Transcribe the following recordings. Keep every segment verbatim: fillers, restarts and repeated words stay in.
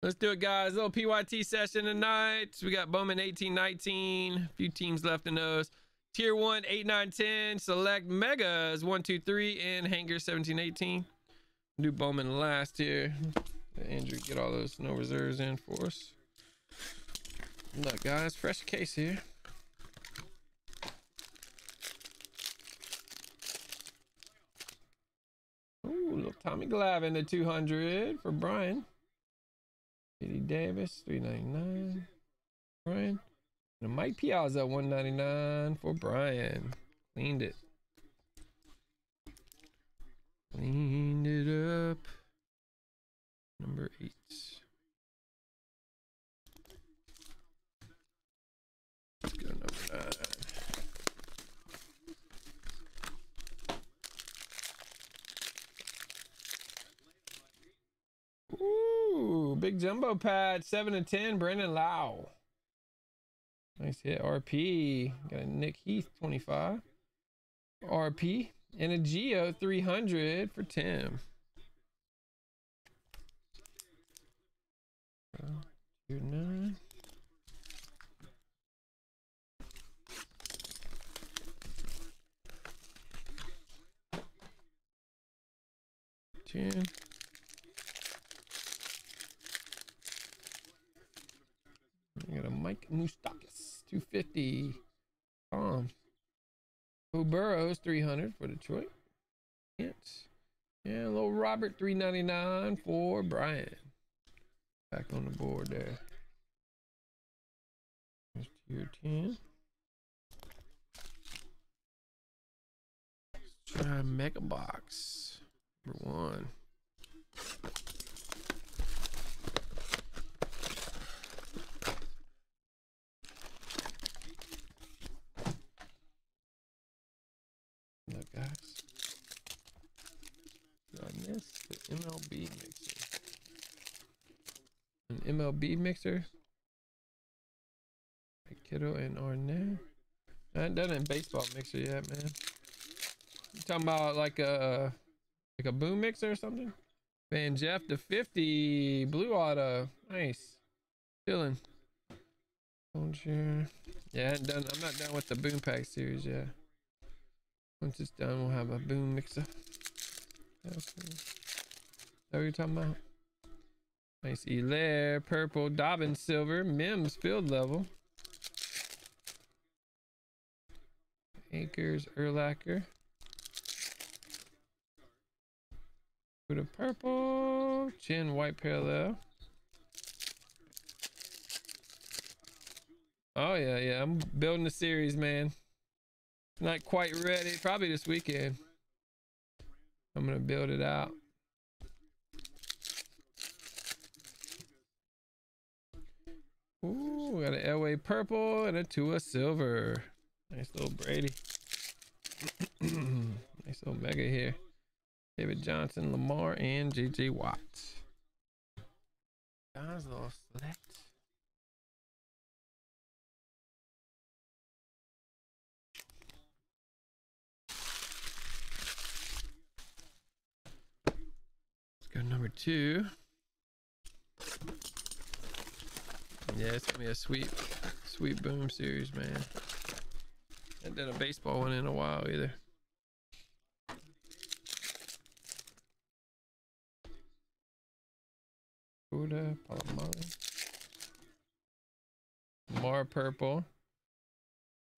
Let's do it, guys. Little P Y T session tonight. We got Bowman eighteen nineteen. A few teams left in those. Tier one, eight, nine, ten. Select Megas one, two, three. And Hanger seventeen, eighteen. We'll do Bowman last here. Andrew, get all those no reserves in for us. Look, guys, fresh case here. Ooh, little Tommy Glavin to two hundred for Brian. Kitty Davis, three ninety-nine. Brian. And Mike Piazza, one ninety-nine for Brian. Cleaned it. Cleaned it up. Number eight. Let's go number nine. Ooh, big jumbo patch, seven to ten, Brandon Lau. Nice hit, R P. Got a Nick Heath, twenty-five. R P. And a Geo, three hundred for Tim. Tier nine. ten. We got a Mike Mustakis, two fifty. Tom. Oh, Burrows, three hundred for Detroit. Hits. Yeah, a little Robert, three ninety-nine for Brian. Back on the board there. There's tier ten. Let's try Mega Box. Number one. Look, guys. Did I miss the M L B mixer? An M L B mixer. Kiddo and Ornay. I ain't done a baseball mixer yet, man. You talking about like a like a boom mixer or something? Van Jeff to fifty blue auto. Nice. Chilling. Sure. Yeah, I ain't done. I'm not done with the boom pack series yet. Once it's done, we'll have a boom mixer. That's what you're talking about. Nice Elaire, purple, Dobbins, silver, Mims, field level. Anchors, Erlacher. With a purple, chin, white parallel. Oh, yeah, yeah, I'm building a series, man. Not quite ready, probably this weekend. I'm gonna build it out. Ooh, we got an L A purple and a Tua silver. Nice little Brady. Nice little mega here. David Johnson, Lamar, and G G Watts. Guys, little select. Let's go number two. Yeah, it's gonna be a sweet, sweet boom series, man. I haven't done a baseball one in a while either. Buddha, Palomari. Lamar purple.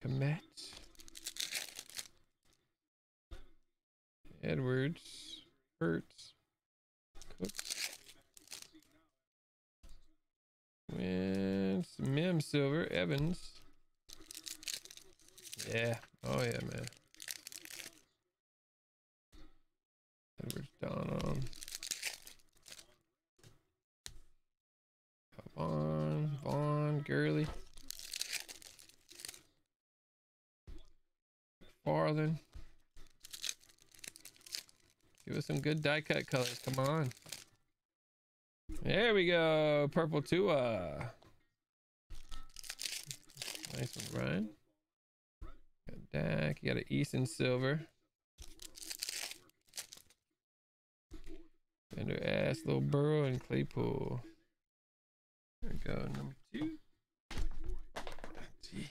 Comet. Edwards. Hertz. Cooks. Wins, Mim silver, Evans. Yeah, oh yeah, man. Edwards, Donald. Vaughn, Vaughn, Gurley. Farland. Give us some good die cut colors, come on. There we go, purple Tua. Nice one, Brian. Got Dak, you got an Easton silver. Fender ass, little Burrow and Claypool. There we go, number two. Jeez.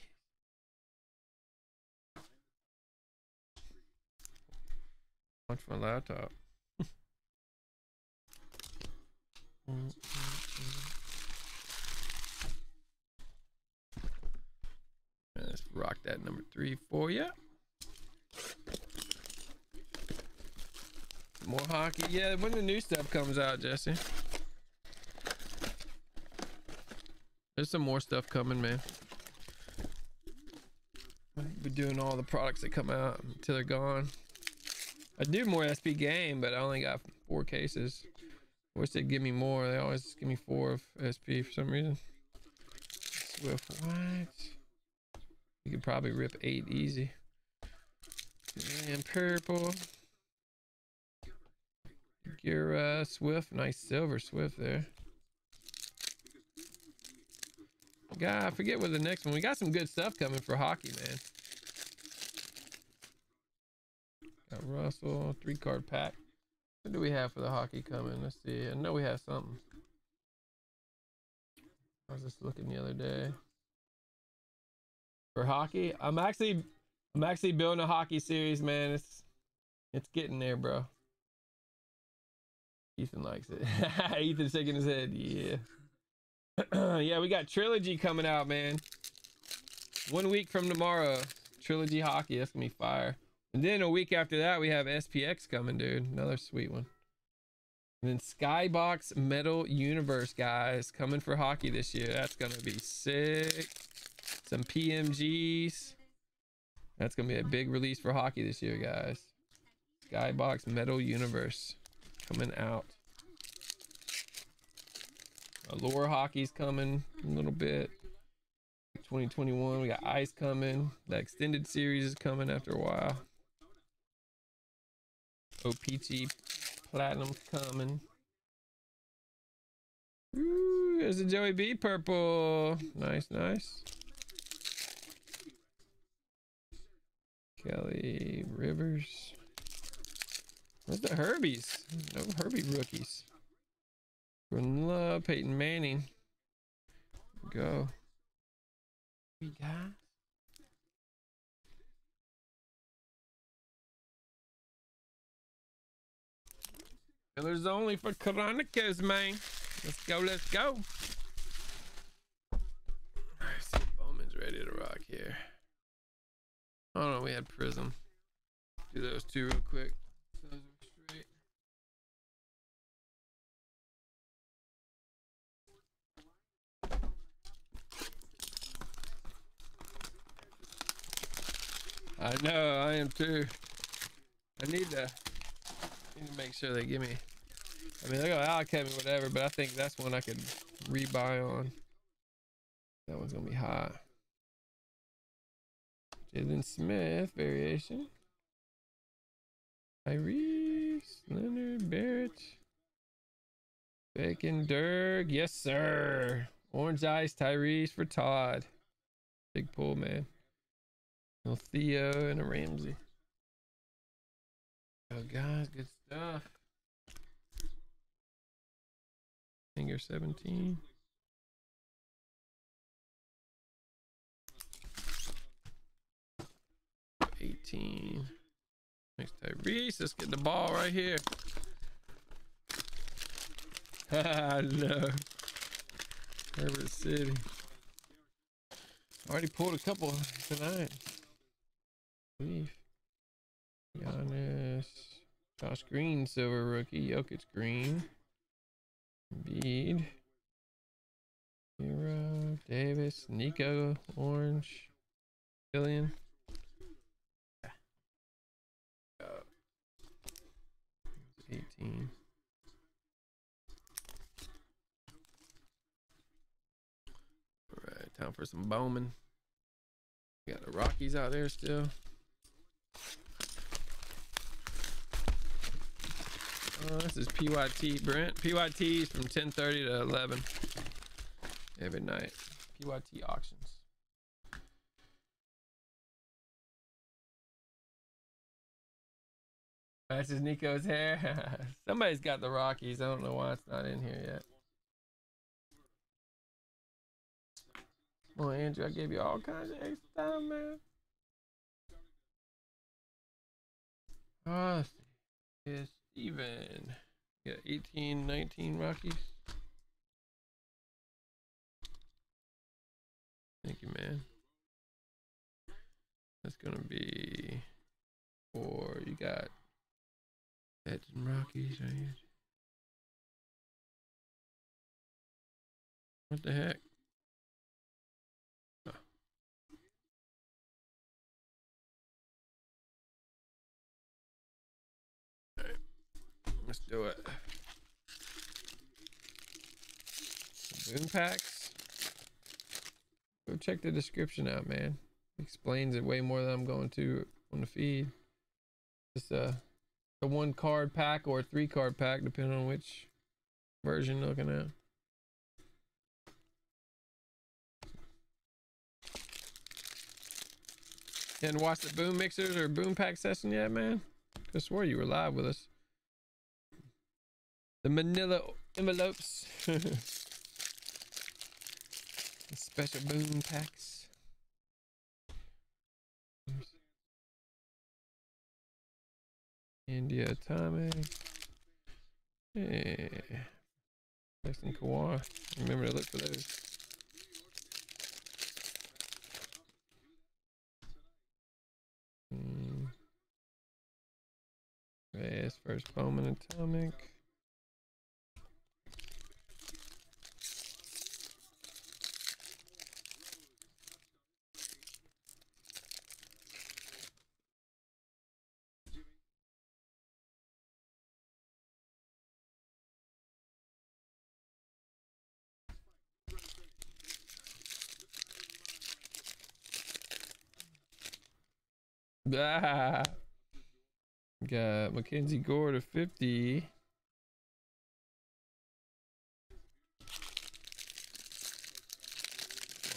Watch my laptop. Let's rock that number three for you. More hockey. Yeah, when the new stuff comes out, Jesse. There's some more stuff coming, man. We're doing all the products that come out until they're gone. I do more S P game, but I only got four cases. I wish they'd give me more. They always just give me four of S P for some reason. Swift, what? You could probably rip eight easy. And purple. Your uh, Swift, nice silver Swift there. God, I forget what the next one. We got some good stuff coming for hockey, man. Got Russell, three card pack. What do we have for the hockey coming? Let's see. I know we have something. I was just looking the other day for hockey. I'm actually, I'm actually building a hockey series, man. It's, it's getting there, bro. Ethan likes it. Ethan's shaking his head. Yeah. Yeah, we got Trilogy coming out, man. One week from tomorrow, Trilogy hockey. That's gonna be fire. And then a week after that, we have S P X coming, dude. Another sweet one. And then Skybox Metal Universe, guys, coming for hockey this year. That's gonna be sick. Some P M Gs. That's gonna be a big release for hockey this year, guys. Skybox Metal Universe coming out. Elaire hockey's coming a little bit. twenty twenty-one, we got ice coming. The extended series is coming after a while. O P T platinum's coming. Ooh, there's a Joey B purple. Nice, nice. Kelly Rivers. Where's the Herbies? No Herbie rookies. Jordan Love, Peyton Manning. Go. We got. There's only for Chronicles, man. Let's go, let's go. Alright, so Bowman's ready to rock here. Oh no, we had Prism. Do those two real quick. Those are straight. I know, I am too. I need to, need to make sure they give me. I mean, they're gonna allocate me whatever, but I think that's one I could rebuy on. That one's gonna be hot. Jalen Smith variation. Tyrese, Leonard, Barrett, Bacon, Dirk. Yes, sir. Orange Ice, Tyrese for Todd. Big pull, man. Little Theo and a Ramsey. Oh, guys, good stuff. Finger seventeen. eighteen. Thanks, Tyrese. Let's get the ball right here. Ah, no. Herbert City. Already pulled a couple tonight. Giannis, Josh Green, silver rookie, Jokic green, Embiid, Hero, Davis, Nico, orange, Killian. eighteen. All right, time for some Bowman. We got the Rockies out there still. Oh, this is P Y T, Brent. P Y T's from ten thirty to eleven every night. P Y T auctions. That's just Nico's hair. Somebody's got the Rockies. I don't know why it's not in here yet. Well, Andrew, I gave you all kinds of extra time, man. Uh, yes, even. Yeah, eighteen, nineteen Rockies. Thank you, man. That's going to be four. You got Edge and Rockies right here. What the heck? Oh. All right. Let's do it. Boom packs. Go check the description out, man. Explains it way more than I'm going to on the feed. It's a, a one card pack or a three card pack, depending on which version you're looking at. And watch the boom mixers or boom pack session yet, man? I swore you were live with us. The manila envelopes. The special boom packs. India Tommy. Yeah. Jackson Kawhi. Remember to look for those. Mm. Yes, first Bowman Atomic. Ah, got Mackenzie Gore to fifty.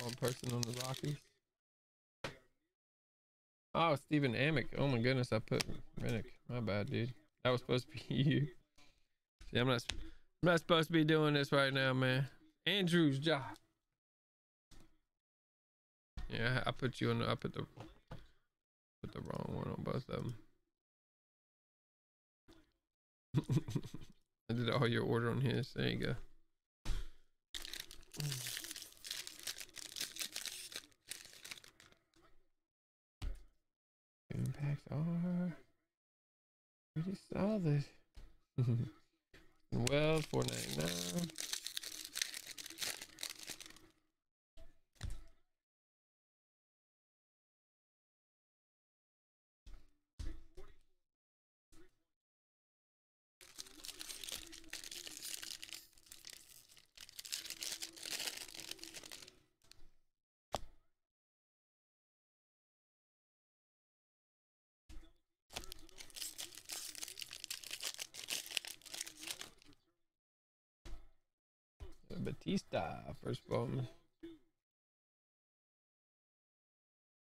One person on the Rockies. Oh, Steven Amick. Oh my goodness, I put Rennick. My bad, dude. That was supposed to be you. See, I'm not, I'm not supposed to be doing this right now, man. Andrew's job. Yeah, I put you on the, I put the Put the wrong one on both of them. I did all your order on his. There you go. Impacts are pretty solid. Well, four ninety-nine. Batista, first Bowman.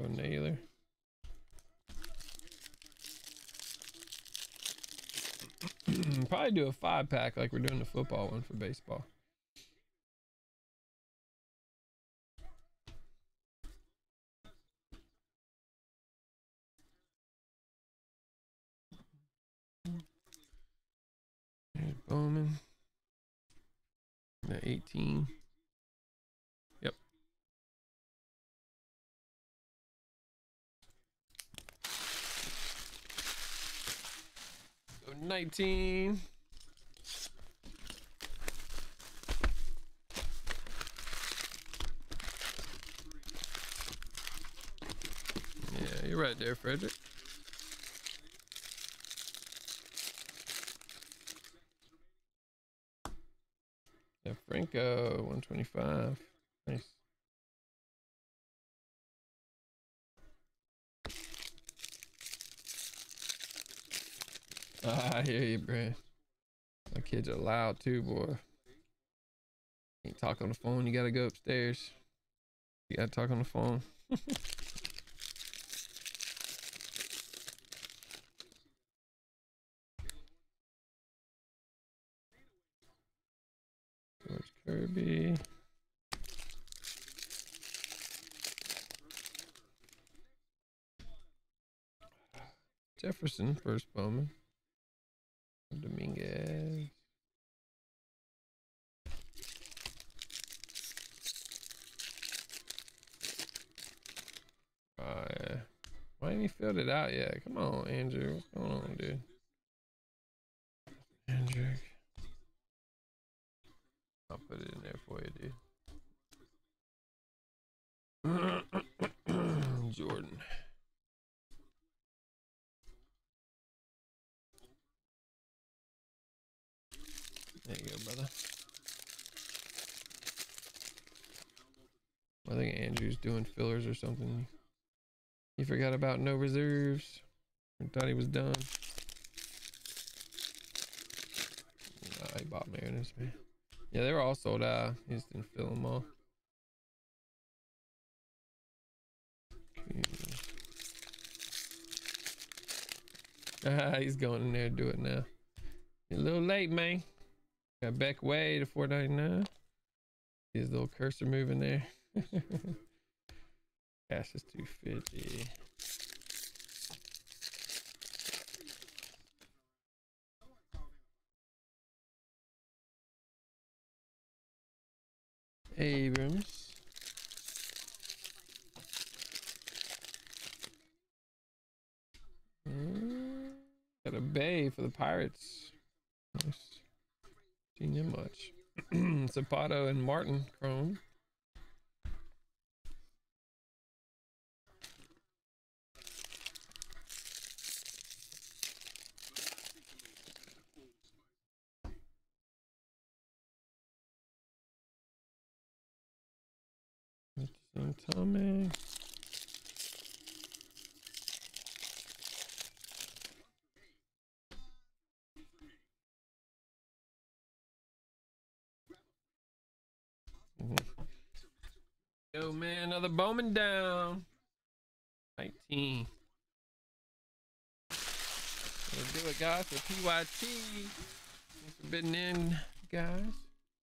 Ornay. Probably do a five pack like we're doing the football one for baseball. There's Bowman. eighteen. Yep. So nineteen. Yeah, you're right there, Frederick. Franco, one twenty-five. Nice. Ah, I hear you, Brad. My kids are loud too, boy. Can't talk on the phone. You gotta go upstairs. You gotta talk on the phone. Kirby. Jefferson, first Bowman. Dominguez. Uh, why ain't he filled it out yet? Come on, Andrew. What's going on, dude? Andrew. I'll put it in there for you, dude. Jordan. There you go, brother. I think Andrew's doing fillers or something. He forgot about no reserves. And thought he was done. Nah, he bought Mariners, man. Yeah, they were all sold out. He just didn't fill them all. He's going in there to do it now. You're a little late, man. Got Beck Way to four ninety-nine. See his little cursor moving there. Cash is two fifty. Abrams. Got a Bay for the Pirates. Nice. Seen him much. Zapato and Martin Chrome. Tommy. Yo, man, another Bowman down. nineteen. We'll do it, guys, for P Y T. Forbidden in, guys.